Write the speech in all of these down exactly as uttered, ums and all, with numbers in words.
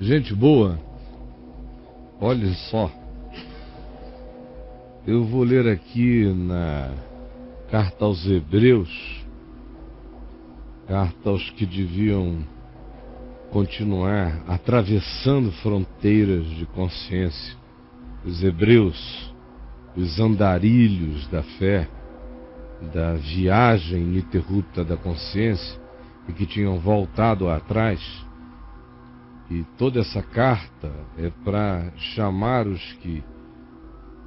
Gente boa, olha só, eu vou ler aqui na carta aos Hebreus, carta aos que deviam continuar atravessando fronteiras de consciência, os hebreus, os andarilhos da fé, da viagem ininterrupta da consciência, e que tinham voltado atrás. E toda essa carta é para chamar os que,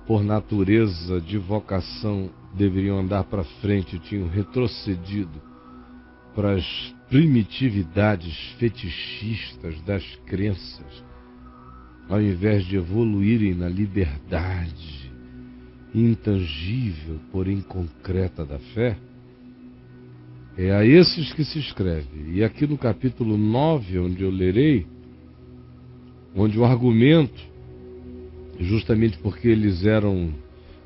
por natureza de vocação, deveriam andar para frente, tinham retrocedido para as primitividades fetichistas das crenças, ao invés de evoluírem na liberdade intangível, porém concreta da fé. É a esses que se escreve. E aqui no capítulo nove, onde eu lerei, onde o argumento, justamente porque eles eram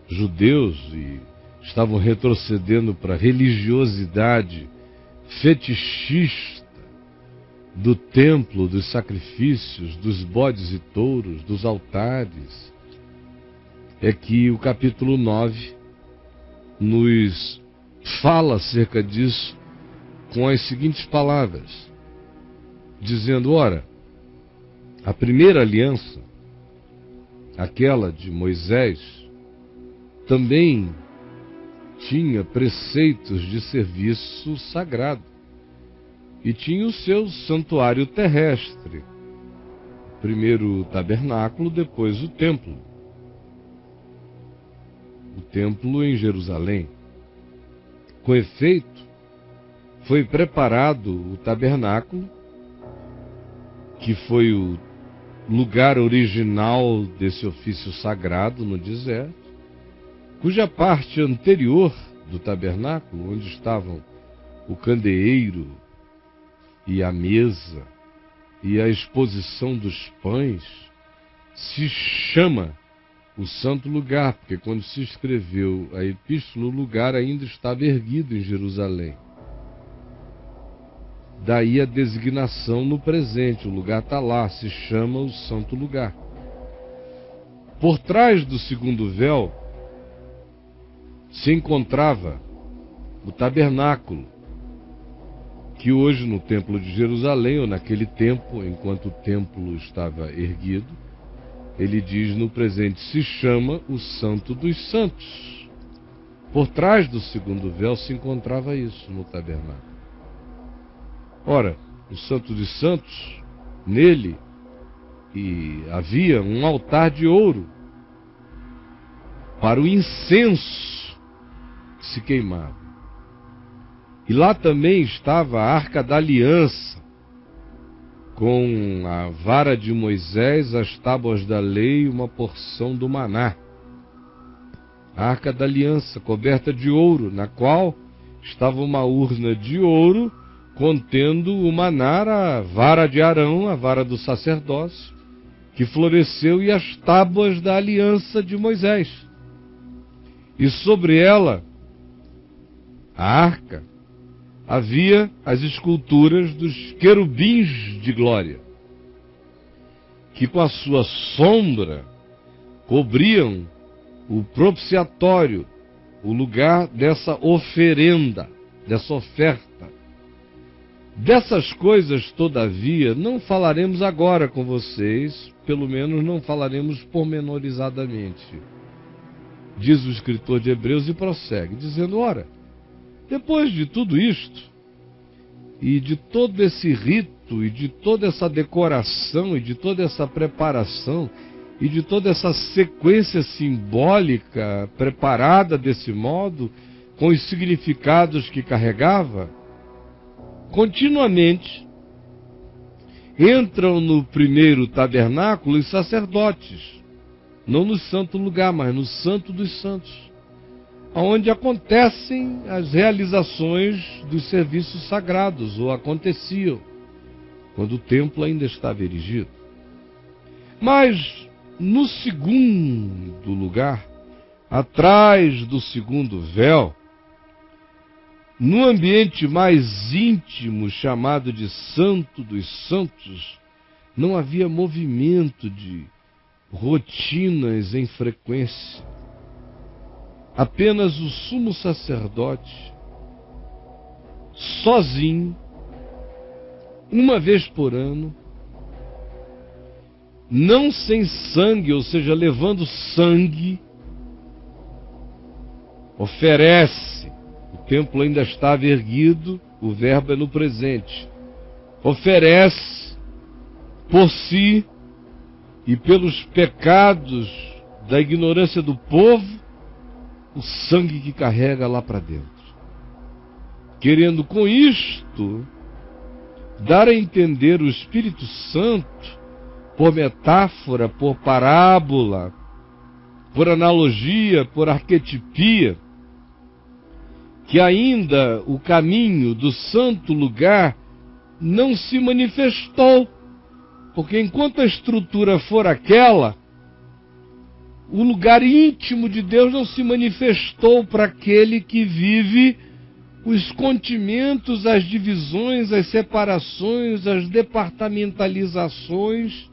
judeus e estavam retrocedendo para a religiosidade fetichista do templo, dos sacrifícios, dos bodes e touros, dos altares, é que o capítulo nove nos fala acerca disso com as seguintes palavras, dizendo: ora, a primeira aliança, aquela de Moisés, também tinha preceitos de serviço sagrado e tinha o seu santuário terrestre, primeiro o tabernáculo, depois o templo, o templo em Jerusalém. Com efeito, foi preparado o tabernáculo, que foi o lugar original desse ofício sagrado no deserto, cuja parte anterior do tabernáculo, onde estavam o candeeiro e a mesa e a exposição dos pães, se chama o santo lugar, porque quando se escreveu a epístola, o lugar ainda estava erguido em Jerusalém. Daí a designação no presente, o lugar está lá, se chama o santo lugar. Por trás do segundo véu se encontrava o tabernáculo, que hoje no templo de Jerusalém, ou naquele tempo, enquanto o templo estava erguido, ele diz no presente, se chama o Santo dos Santos. Por trás do segundo véu se encontrava isso no tabernáculo. Ora, o Santo dos Santos, nele e havia um altar de ouro para o incenso que se queimava. E lá também estava a Arca da Aliança, com a vara de Moisés, as tábuas da lei e uma porção do maná. A Arca da Aliança, coberta de ouro, na qual estava uma urna de ouro, contendo o maná, a vara de Arão, a vara do sacerdócio, que floresceu, e as tábuas da aliança de Moisés. E sobre ela, a arca, havia as esculturas dos querubins de glória, que com a sua sombra cobriam o propiciatório, o lugar dessa oferenda, dessa oferta. Dessas coisas, todavia, não falaremos agora com vocês, pelo menos não falaremos pormenorizadamente, diz o escritor de Hebreus, e prossegue, dizendo: ora, depois de tudo isto, e de todo esse rito, e de toda essa decoração, e de toda essa preparação, e de toda essa sequência simbólica preparada desse modo, com os significados que carregava, continuamente entram no primeiro tabernáculo os sacerdotes, não no santo lugar, mas no santo dos santos, onde acontecem as realizações dos serviços sagrados, ou aconteciam, quando o templo ainda estava erigido. Mas no segundo lugar, atrás do segundo véu, no ambiente mais íntimo, chamado de Santo dos Santos, Não havia movimento de rotinas em frequência. Apenas o sumo sacerdote, sozinho, uma vez por ano, não sem sangue, ou seja, levando sangue, oferece. O templo ainda estava erguido, o verbo é no presente. Oferece por si e pelos pecados da ignorância do povo o sangue que carrega lá para dentro, querendo com isto dar a entender o Espírito Santo, por metáfora, por parábola, por analogia, por arquetipia, que ainda o caminho do santo lugar não se manifestou, porque enquanto a estrutura for aquela, o lugar íntimo de Deus não se manifestou para aquele que vive os continimentos, as divisões, as separações, as departamentalizações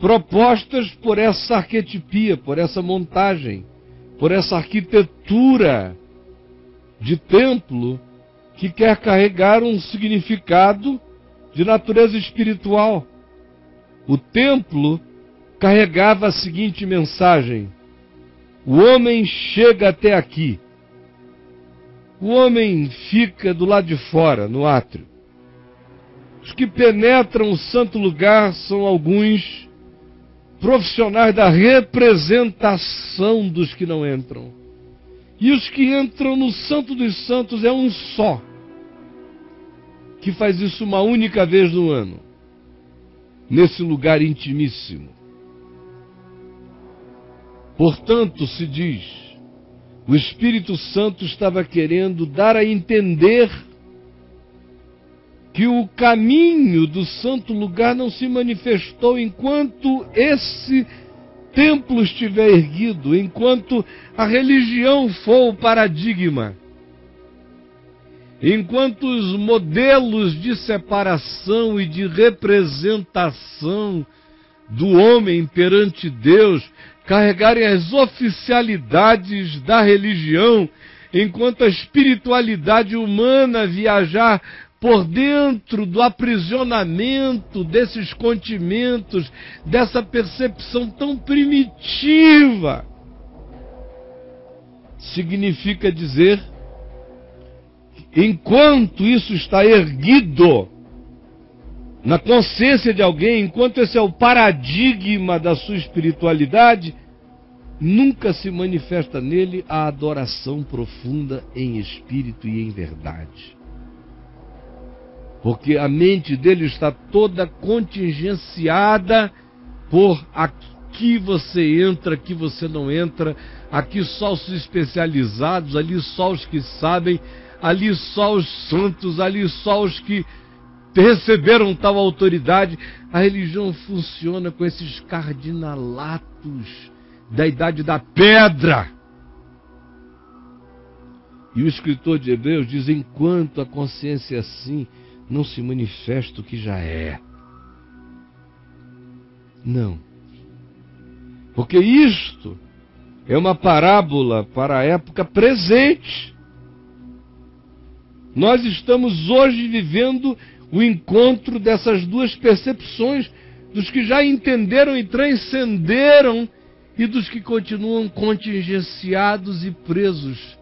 propostas por essa arquetipia, por essa montagem, por essa arquitetura de templo que quer carregar um significado de natureza espiritual. O templo carregava a seguinte mensagem: o homem chega até aqui, o homem fica do lado de fora, no átrio. Os que penetram o santo lugar são alguns profissionais da representação dos que não entram. E os que entram no santo dos santos é um só, que faz isso uma única vez no ano, nesse lugar intimíssimo. Portanto, se diz, o Espírito Santo estava querendo dar a entender que o caminho do santo lugar não se manifestou enquanto esse templo estiver erguido, enquanto a religião for o paradigma, enquanto os modelos de separação e de representação do homem perante Deus carregarem as oficialidades da religião, enquanto a espiritualidade humana viajar por dentro do aprisionamento desses continimentos, dessa percepção tão primitiva. Significa dizer, enquanto isso está erguido na consciência de alguém, enquanto esse é o paradigma da sua espiritualidade, nunca se manifesta nele a adoração profunda em espírito e em verdade. Porque a mente dele está toda contingenciada por aqui você entra, aqui você não entra, aqui só os especializados, ali só os que sabem, ali só os santos, ali só os que receberam tal autoridade. A religião funciona com esses cardinalatos da idade da pedra. E o escritor de Hebreus diz, enquanto a consciência assim, não se manifesta o que já é. Não. Porque isto é uma parábola para a época presente. Nós estamos hoje vivendo o encontro dessas duas percepções, dos que já entenderam e transcenderam e dos que continuam contingenciados e presos.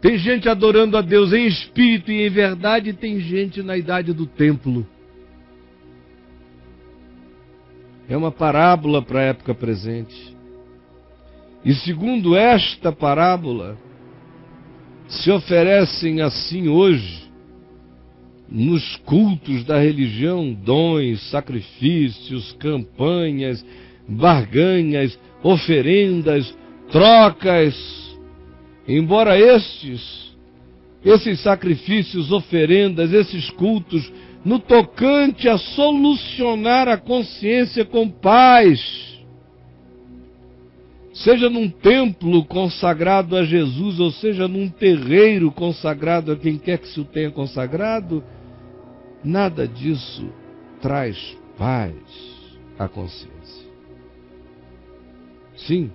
Tem gente adorando a Deus em espírito e em verdade, e tem gente na idade do templo. É uma parábola para a época presente. E segundo esta parábola, se oferecem assim hoje nos cultos da religião, dons, sacrifícios, campanhas, barganhas, oferendas, trocas. Embora estes, esses sacrifícios, oferendas, esses cultos, no tocante a solucionar a consciência com paz, seja num templo consagrado a Jesus, ou seja num terreiro consagrado a quem quer que se o tenha consagrado, Nada disso traz paz à consciência. Sim,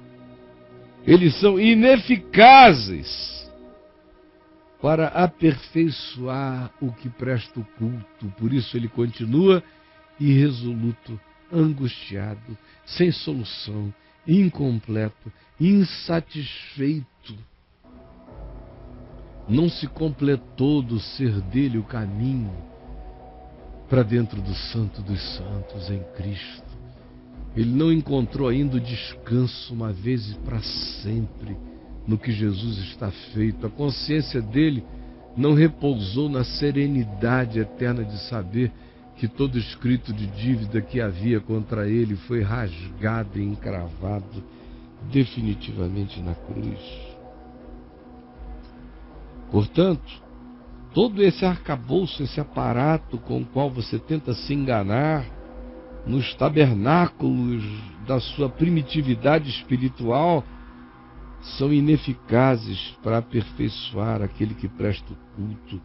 eles são ineficazes para aperfeiçoar o que presta o culto. Por isso ele continua irresoluto, angustiado, sem solução, incompleto, insatisfeito. Não se completou do ser dele o caminho para dentro do Santo dos Santos em Cristo. Ele não encontrou ainda o descanso uma vez e para sempre no que Jesus está feito. A consciência dele não repousou na serenidade eterna de saber que todo escrito de dívida que havia contra ele foi rasgado e encravado definitivamente na cruz. Portanto, todo esse arcabouço, esse aparato com o qual você tenta se enganar nos tabernáculos da sua primitividade espiritual, são ineficazes para aperfeiçoar aquele que presta o culto,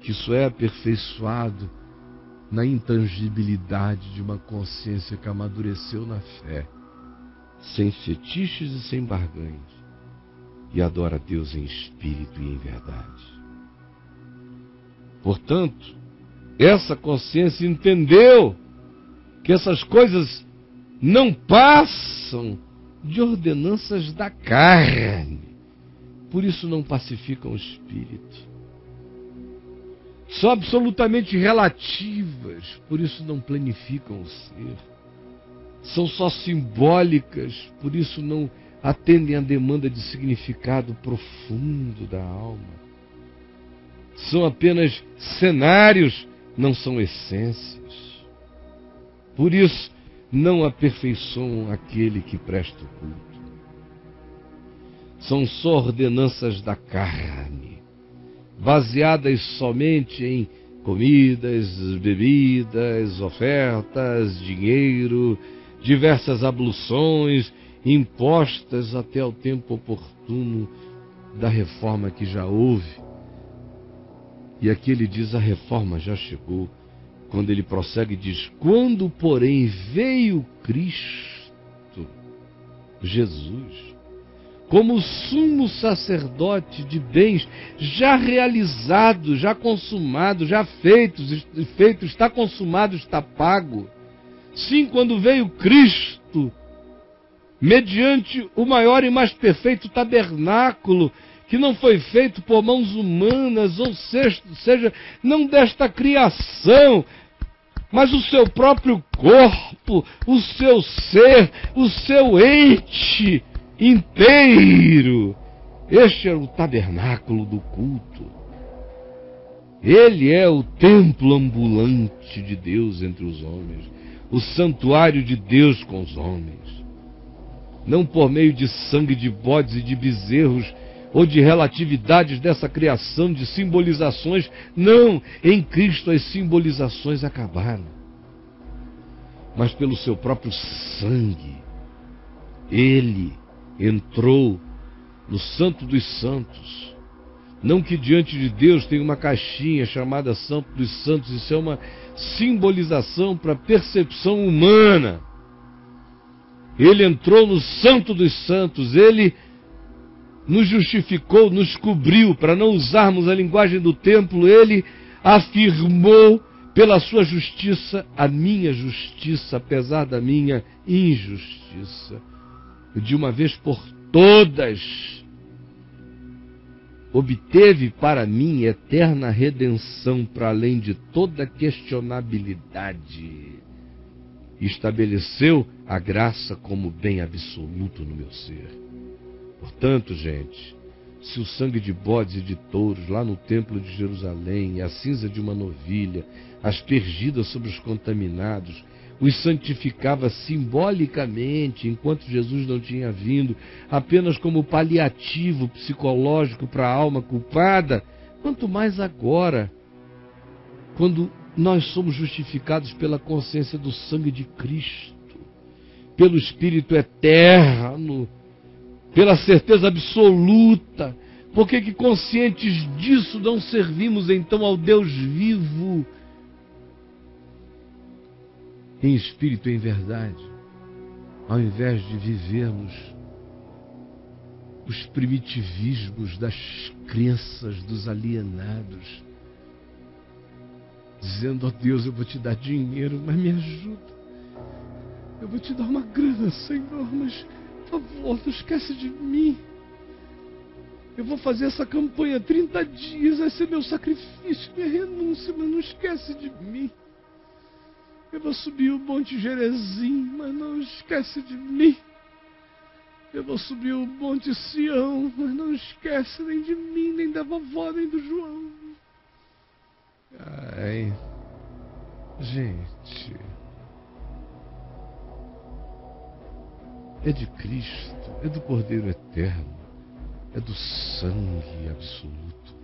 que só é aperfeiçoado na intangibilidade de uma consciência que amadureceu na fé, sem fetiches e sem barganhas, e adora a Deus em espírito e em verdade. Portanto, essa consciência entendeu que essas coisas não passam de ordenanças da carne, por isso não pacificam o espírito. São absolutamente relativas, por isso não planificam o ser. São só simbólicas, por isso não atendem à demanda de significado profundo da alma. São apenas cenários, não são essências. Por isso, não aperfeiçoam aquele que presta o culto. São só ordenanças da carne, baseadas somente em comidas, bebidas, ofertas, dinheiro, diversas abluções, impostas até o tempo oportuno da reforma que já houve. E aqui ele diz, a reforma já chegou. Quando ele prossegue, diz, quando, porém, veio Cristo, Jesus, como sumo sacerdote de bens já realizados, já consumados, já feitos, feito, está consumado, está pago. Sim, quando veio Cristo, mediante o maior e mais perfeito tabernáculo, que não foi feito por mãos humanas, ou seja, não desta criação, mas o seu próprio corpo, o seu ser, o seu ente inteiro. Este é o tabernáculo do culto. Ele é o templo ambulante de Deus entre os homens, o santuário de Deus com os homens. Não por meio de sangue de bodes e de bezerros, ou de relatividades dessa criação, de simbolizações. Não, em Cristo as simbolizações acabaram. Mas pelo seu próprio sangue, ele entrou no Santo dos Santos. Não que diante de Deus tem uma caixinha chamada Santo dos Santos. Isso é uma simbolização para a percepção humana. Ele entrou no Santo dos Santos, ele nos justificou, nos cobriu, para não usarmos a linguagem do templo. Ele afirmou pela sua justiça a minha justiça, apesar da minha injustiça. De uma vez por todas, obteve para mim eterna redenção, para além de toda questionabilidade. Estabeleceu a graça como bem absoluto no meu ser. Portanto, gente, se o sangue de bodes e de touros lá no templo de Jerusalém, a cinza de uma novilha, aspergida sobre os contaminados, os santificava simbolicamente, enquanto Jesus não tinha vindo, apenas como paliativo psicológico para a alma culpada, quanto mais agora, quando nós somos justificados pela consciência do sangue de Cristo, pelo Espírito eterno, pela certeza absoluta. Por que que conscientes disso não servimos então ao Deus vivo em espírito e em verdade, ao invés de vivermos os primitivismos das crenças dos alienados, dizendo: ó Deus, eu vou te dar dinheiro, mas me ajuda. Eu vou te dar uma grana, Senhor, mas por favor, não esquece de mim. Eu vou fazer essa campanha trinta dias, vai ser meu sacrifício, minha renúncia, mas não esquece de mim. Eu vou subir o Monte Gerizim, mas não esquece de mim. Eu vou subir o Monte Sião, mas não esquece nem de mim, nem da vovó, nem do João. Ai, gente, é de Cristo, é do Cordeiro Eterno, é do sangue absoluto,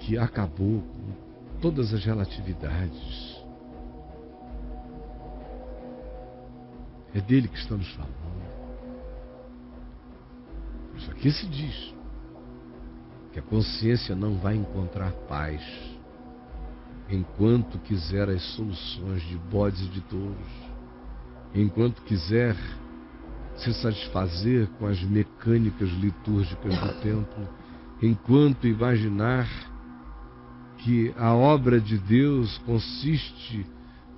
que acabou com todas as relatividades. É dele que estamos falando. Isso aqui se diz que a consciência não vai encontrar paz enquanto quiser as soluções de bodes e de touros, enquanto quiser se satisfazer com as mecânicas litúrgicas do templo, enquanto imaginar que a obra de Deus consiste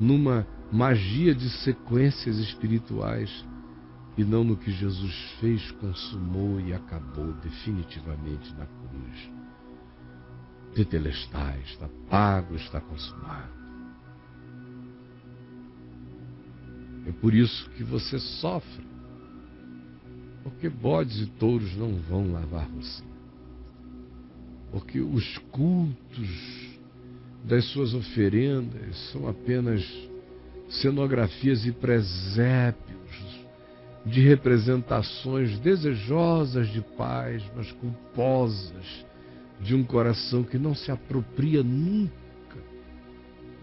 numa magia de sequências espirituais e não no que Jesus fez, consumou e acabou definitivamente na cruz. Tetelestai, está pago, está consumado. É por isso que você sofre, porque bodes e touros não vão lavar você, porque os cultos das suas oferendas são apenas cenografias e presépios de representações desejosas de paz, mas culposas de um coração que não se apropria nunca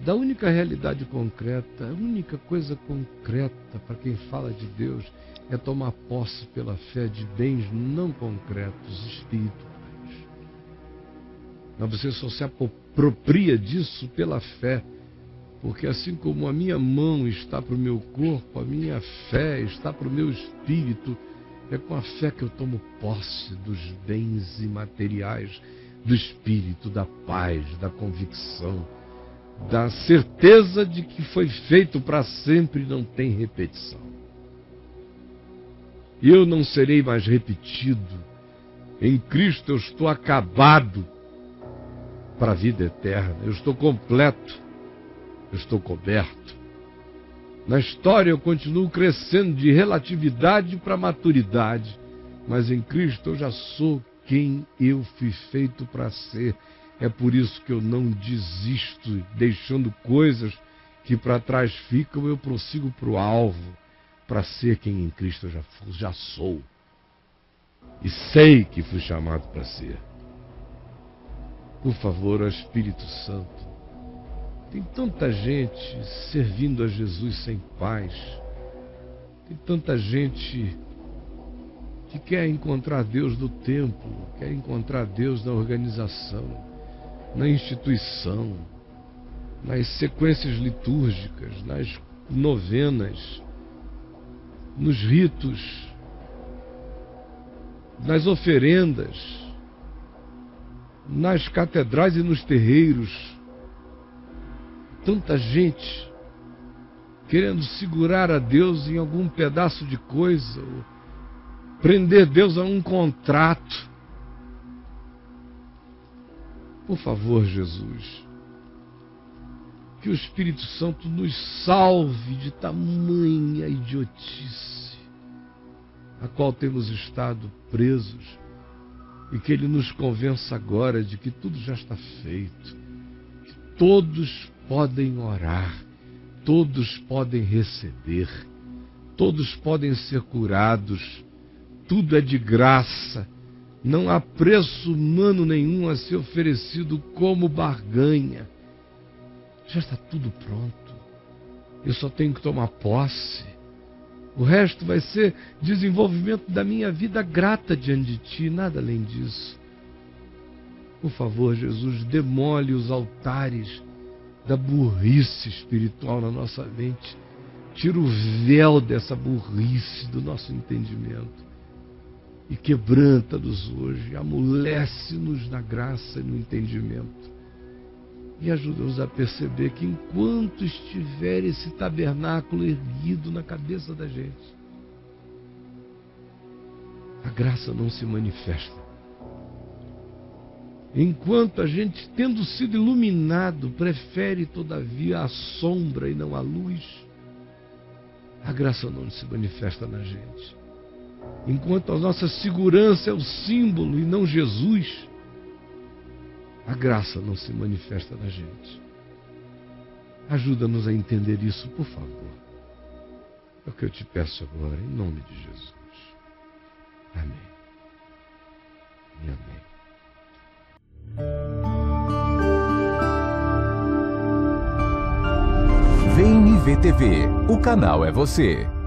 da única realidade concreta. A única coisa concreta para quem fala de Deus é tomar posse pela fé de bens não concretos, espirituais. Mas você só se apropria disso pela fé, porque assim como a minha mão está para o meu corpo, a minha fé está para o meu espírito. É com a fé que eu tomo posse dos bens imateriais, do espírito, da paz, da convicção, da certeza de que foi feito para sempre e não tem repetição. Eu não serei mais repetido. Em Cristo eu estou acabado para a vida eterna. Eu estou completo. Eu estou coberto. Na história eu continuo crescendo de relatividade para maturidade, mas em Cristo eu já sou quem eu fui feito para ser. É por isso que eu não desisto, deixando coisas que para trás ficam, eu prossigo para o alvo, para ser quem em Cristo eu já, já sou. E sei que fui chamado para ser. Por favor, ó Espírito Santo, tem tanta gente servindo a Jesus sem paz, tem tanta gente que quer encontrar Deus no templo, quer encontrar Deus na organização, na instituição, nas sequências litúrgicas, nas novenas, nos ritos, nas oferendas, nas catedrais e nos terreiros. Tanta gente querendo segurar a Deus em algum pedaço de coisa, ou prender Deus a um contrato. Por favor, Jesus, que o Espírito Santo nos salve de tamanha idiotice, a qual temos estado presos, e que Ele nos convença agora de que tudo já está feito, que todos podem orar, todos podem receber, todos podem ser curados, tudo é de graça. Não há preço humano nenhum a ser oferecido como barganha. Já está tudo pronto. Eu só tenho que tomar posse. O resto vai ser desenvolvimento da minha vida grata diante de Ti, nada além disso. Por favor, Jesus, demole os altares da burrice espiritual na nossa mente. Tira o véu dessa burrice do nosso entendimento e quebranta-nos hoje, amolece-nos na graça e no entendimento. E ajuda-nos a perceber que enquanto estiver esse tabernáculo erguido na cabeça da gente, a graça não se manifesta. Enquanto a gente, tendo sido iluminado, prefere todavia a sombra e não a luz, a graça não se manifesta na gente. Enquanto a nossa segurança é o símbolo e não Jesus, a graça não se manifesta na gente. Ajuda-nos a entender isso, por favor. É o que eu te peço agora, em nome de Jesus. Amém. E amém. Vem e Vê T V, o canal é você.